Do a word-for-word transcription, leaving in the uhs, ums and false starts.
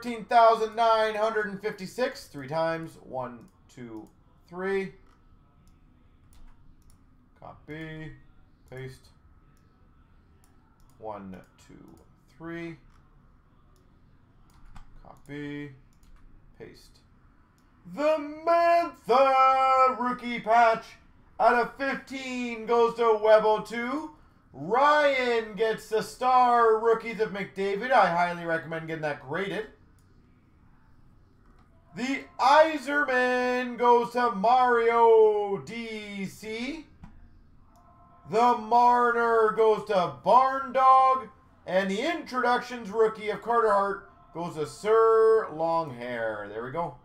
thirteen thousand nine hundred fifty-six. Three times. One, two, three. Copy. Paste. One, two, three. Copy. Paste. The Mantha rookie patch out of fifteen goes to Webbo two. Ryan gets the star rookies of McDavid. I highly recommend getting that graded. The Yzerman goes to Mario D C. The Marner goes to Barn Dog. And the introductions rookie of Carter Hart goes to Sir Longhair. There we go.